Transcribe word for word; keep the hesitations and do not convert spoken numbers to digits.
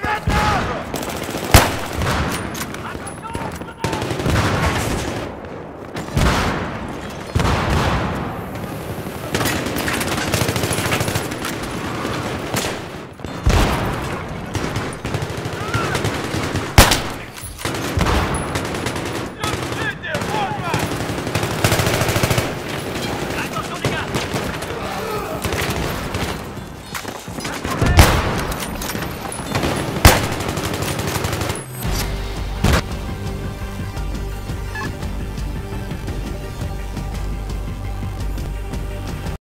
David!